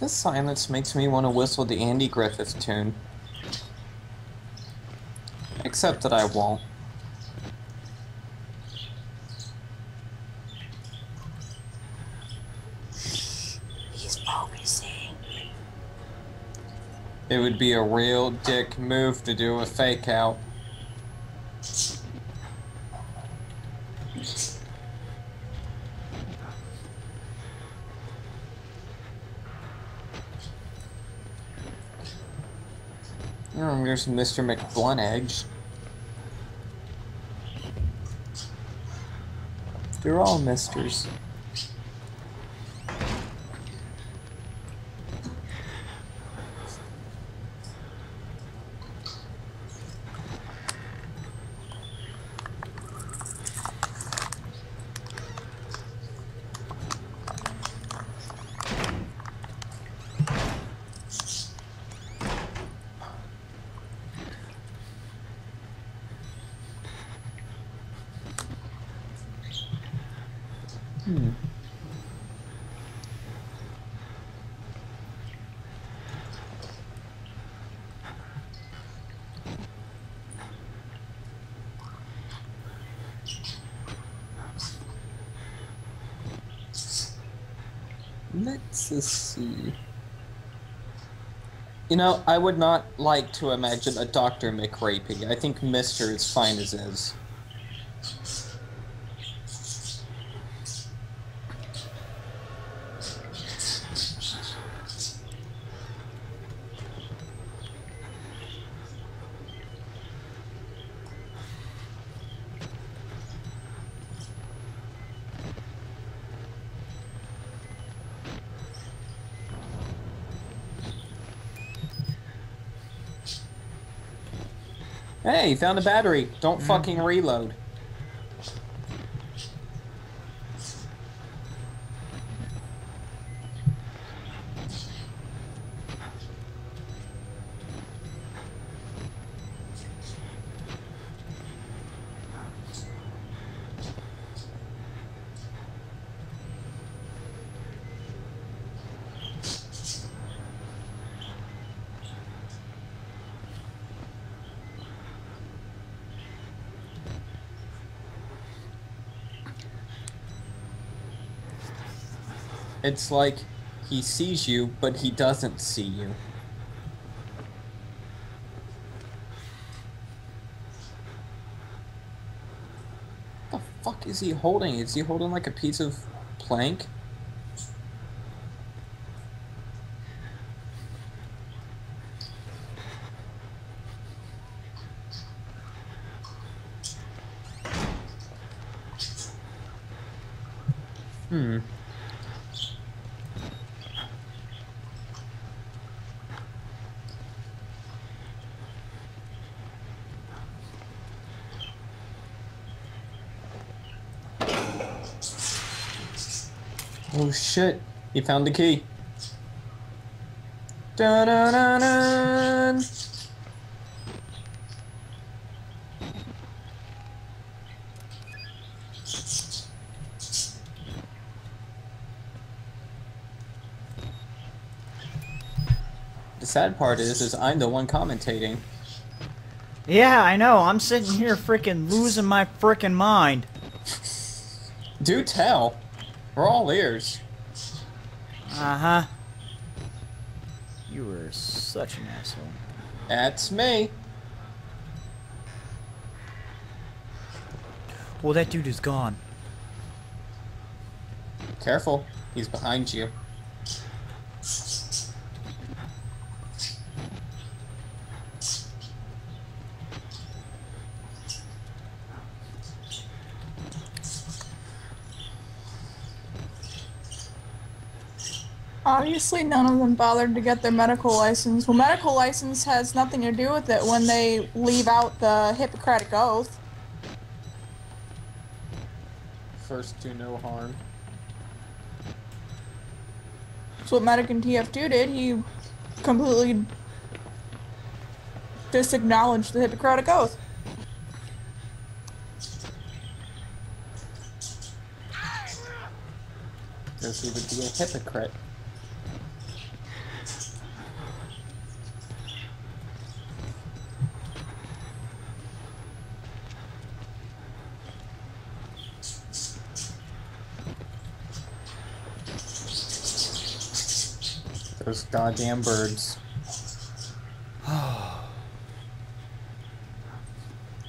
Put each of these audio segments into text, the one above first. This silence makes me want to whistle the Andy Griffith tune. Except that I won't. He's focusing. It would be a real dick move to do a fake out. There's Mr. McBlun Edge. They're all misters. Let's see. You know, I would not like to imagine a Dr. McRapey. I think Mr. is fine as is. Hey, found a battery. Don't fucking reload. It's like he sees you, but he doesn't see you. What the fuck is he holding? Is he holding like a piece of plank? Oh shit, he found the key. Dun, dun, dun, dun. The sad part is I'm the one commentating. Yeah, I know. I'm sitting here freaking losing my freaking mind. Do tell. We're all ears. Uh-huh. You were such an asshole. That's me. Well, that dude is gone. Careful. He's behind you. Obviously, none of them bothered to get their medical license. Well, medical license has nothing to do with it when they leave out the Hippocratic Oath. First to no harm. That's what Medic and TF2 did. He completely disacknowledged the Hippocratic Oath. Because he would be a hypocrite. Those goddamn birds.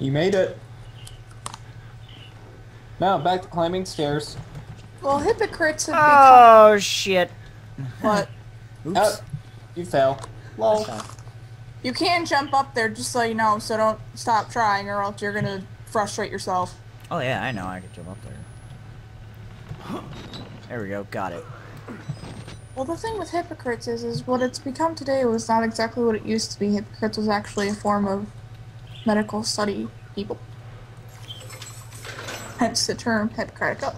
You made it. Now back to climbing stairs. Well, hypocrites have become... Oh, shit. What? Oops. Oh, you fell. Lol. You can jump up there, just so you know, so don't stop trying or else you're going to frustrate yourself. Oh, yeah, I know. I can jump up there. There we go. Got it. Well, the thing with hypocrites is what it's become today was not exactly what it used to be. Hypocrites was actually a form of medical study people. Hence the term Hippocratic Oath.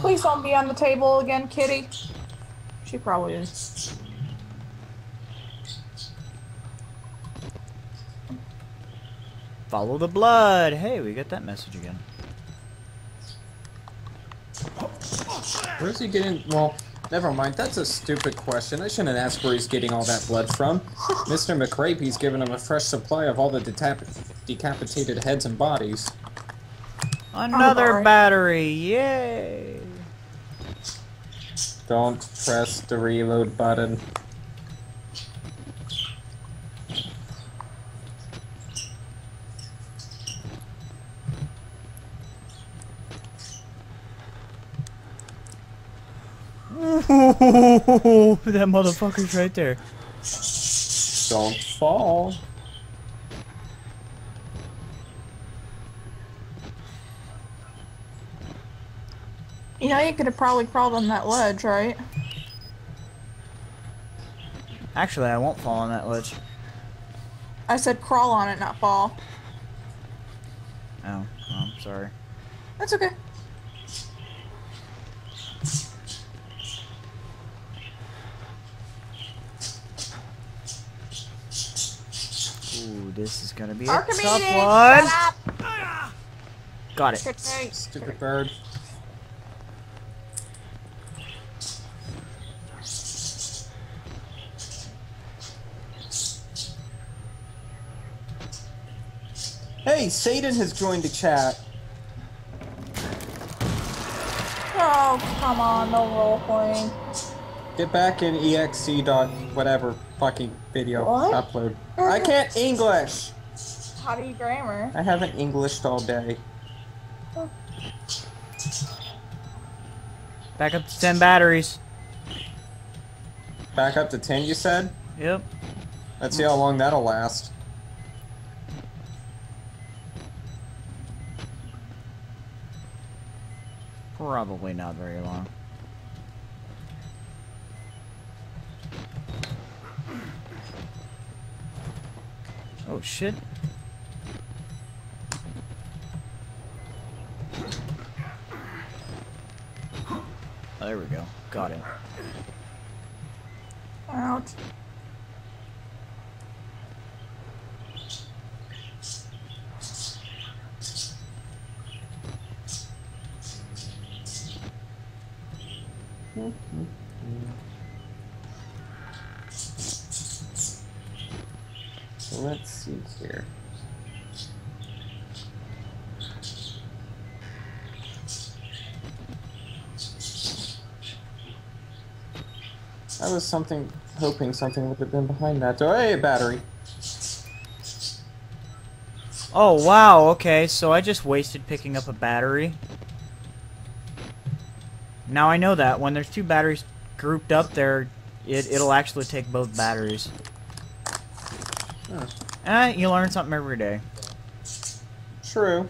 Please don't be on the table again, Kitty. She probably is. Follow the blood. Hey, we got that message again. Where's he getting? Well, never mind. That's a stupid question. I shouldn't ask where he's getting all that blood from. Mr. McRapey's giving him a fresh supply of all the decapitated heads and bodies. Another battery. Yay! Don't press the reload button. Ooh, that motherfucker's right there. Don't fall. You know, you could have probably crawled on that ledge, right? Actually, I won't fall on that ledge. I said crawl on it, not fall. Oh, I'm sorry. That's okay. Ooh, this is gonna be a tough one. Got it. Stupid bird. Hey, Satan has joined the chat. Oh, come on, no role playing. Get back in exe dot whatever fucking video upload. I can't English. How do you grammar? I haven't Englished all day. Oh. Back up to 10 batteries. Back up to 10, you said? Yep. Let's see how long that'll last. Probably not very long. Oh shit. Oh, there we go. Got it. Ouch. So let's see here. I was hoping something would have been behind that door. Hey, battery! Oh, wow, okay, so I just wasted picking up a battery. Now I know that when there's two batteries grouped up there, it'll actually take both batteries. Huh. And you learn something every day. True.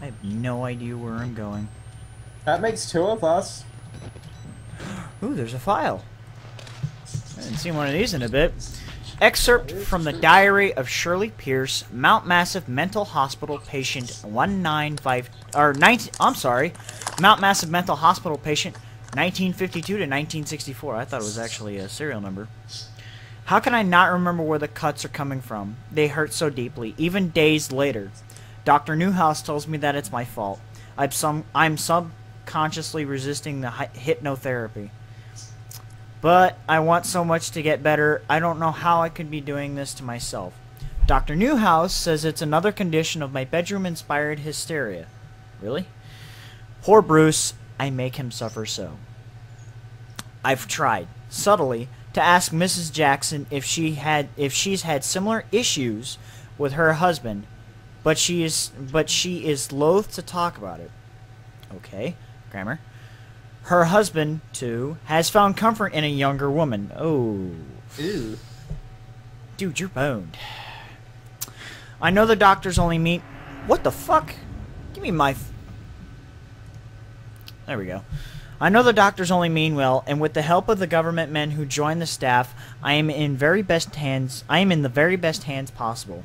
I have no idea where I'm going. That makes two of us. Ooh, there's a file. I haven't seen one of these in a bit. Excerpt from the diary of Shirley Pierce, Mount Massive Mental Hospital patient 195 or 19. I'm sorry, Mount Massive Mental Hospital patient 1952 to 1964. I thought it was actually a serial number. How can I not remember where the cuts are coming from? They hurt so deeply, even days later. Dr. Newhouse tells me that it's my fault. I'm subconsciously resisting the hypnotherapy. But I want so much to get better, I don't know how I could be doing this to myself. Dr. Newhouse says it's another condition of my bedroom-inspired hysteria. Really? Poor Bruce, I make him suffer so. I've tried, subtly, to ask Mrs. Jackson if she's had similar issues with her husband, but she is loath to talk about it. Okay, grammar. Her husband, too, has found comfort in a younger woman. Oh. Ew. Dude, you're boned. I know the doctors only meet... What the fuck? Give me my... There we go. I know the doctors only mean well, and with the help of the government men who join the staff, I am in the very best hands possible.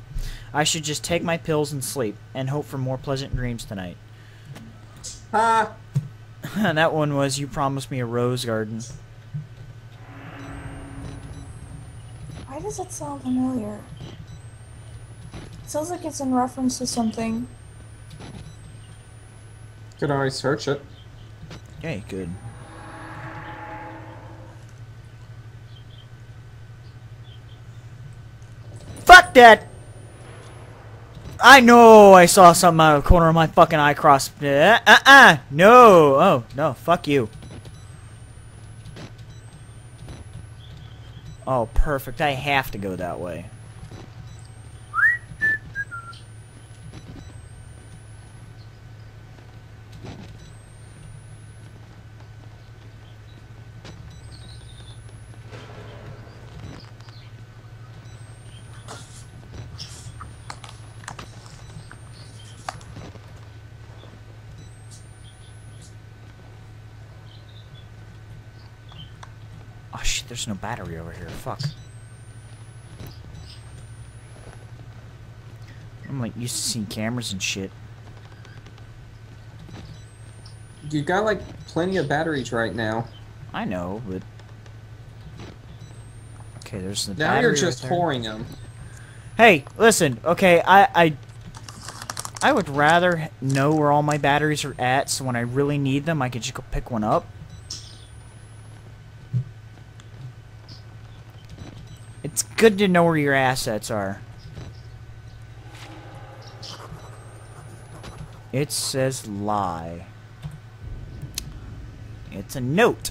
I should just take my pills and sleep, and hope for more pleasant dreams tonight. Ah! That one was, you promised me a rose garden. Why does it sound familiar? It sounds like it's in reference to something. You could always search it. Yeah, you could. Fuck that! I know I saw something out of the corner of my fucking eye cross. No! Oh, no, fuck you. Oh, perfect. I have to go that way. There's no battery over here. Fuck. I'm like used to seeing cameras and shit. You got like plenty of batteries right now. I know, but okay, there's the battery. Now you're just pouring them. Hey, listen. Okay, I would rather know where all my batteries are at, so when I really need them, I could just go pick one up. It's good to know where your assets are. It says lie. It's a note.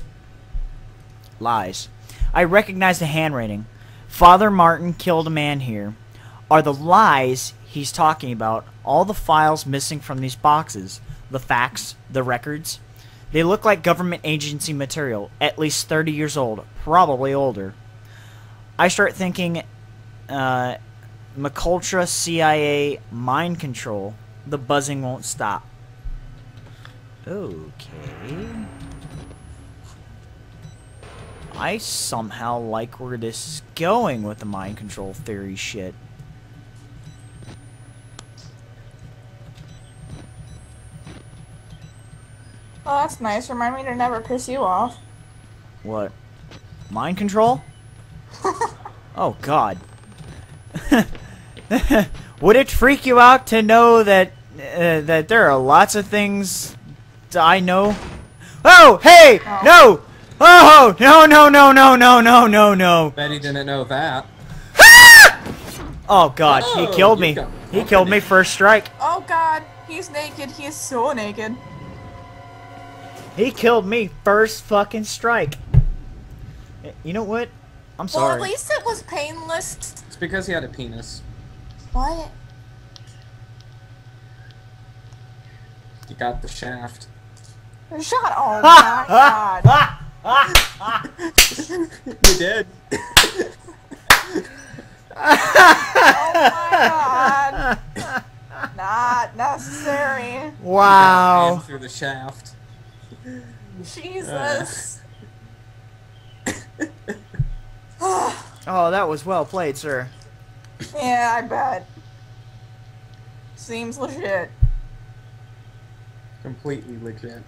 Lies. I recognize the handwriting. Father Martin killed a man here. Are the lies he's talking about all the files missing from these boxes? The facts? The records? They look like government agency material, at least 30 years old, probably older. I start thinking McCultra, CIA, mind control. The buzzing won't stop. Okay. I somehow like where this is going with the mind control theory shit. Oh, that's nice. Remind me to never piss you off. What? Mind control? Oh, God. Would it freak you out to know that that there are lots of things I know? Oh, hey! Oh. No! Oh, no, no, no, no, no, no, no, no. Bet he didn't know that. Oh, God. Oh, he killed me. He killed me first strike. Oh, God. He's naked. He is so naked. He killed me first fucking strike. You know what? I'm sorry. Well, at least it was painless. It's because he had a penis. What? He got the shaft. Shut up! Oh my God! You did. Oh my God! Not necessary. Wow! He got through the shaft. Jesus. Oh, that was well played, sir. Yeah, I bet. Seems legit. Completely legit.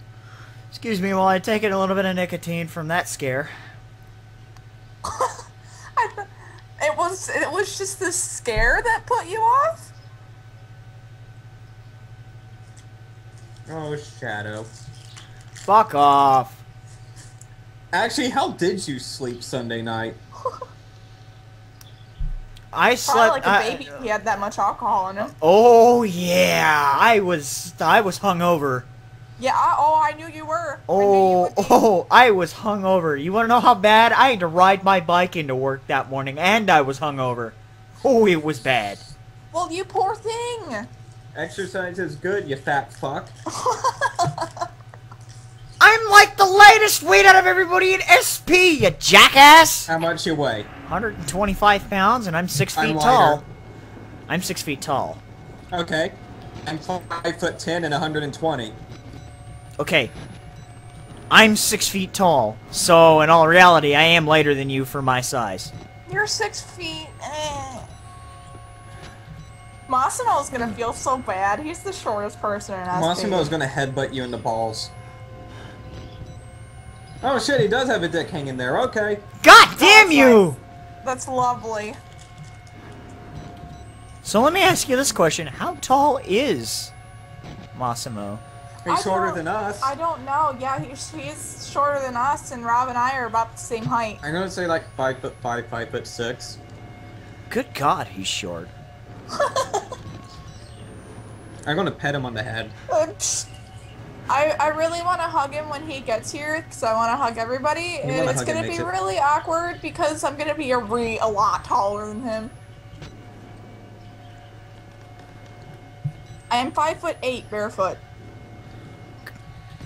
Excuse me while I take in a little bit of nicotine from that scare. It was just the scare that put you off? Oh, Shadow. Fuck off. Actually, how did you sleep Sunday night? I slept like a baby. He had that much alcohol in him. Oh yeah, I was hungover. Yeah, I knew you were. I was hungover. You want to know how bad? I had to ride my bike into work that morning, and I was hungover. Oh, it was bad. Well, you poor thing. Exercise is good, you fat fuck. I'm like the lightest weight out of everybody in SP, you jackass! How much you weigh? 125 pounds, and I'm 6 feet tall. I'm 6 feet tall. Okay. I'm 5'10" and 120. Okay. I'm 6 feet tall, so in all reality, I am lighter than you for my size. You're 6 feet... Massimo's gonna feel so bad. He's the shortest person in SP. Massimo's gonna headbutt you in the balls. Oh shit, he does have a dick hanging there, okay. God damn you! That's lovely. So let me ask you this question. How tall is Massimo? He's shorter than us. I don't know, yeah, he's shorter than us, and Rob and I are about the same height. I'm gonna say like 5'5", 5'6". Good God, he's short. I'm gonna pet him on the head. I really want to hug him when he gets here, because I want to hug everybody, and it's going to be really awkward, because I'm going to be a lot taller than him. I am 5'8", barefoot.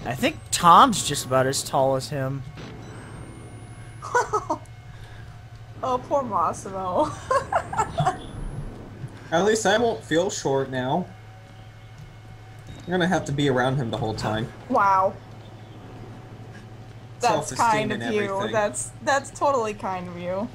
I think Tom's just about as tall as him. Oh, poor Massimo. At least I won't feel short now. You're gonna have to be around him the whole time. Wow. That's kind of you. That's totally kind of you.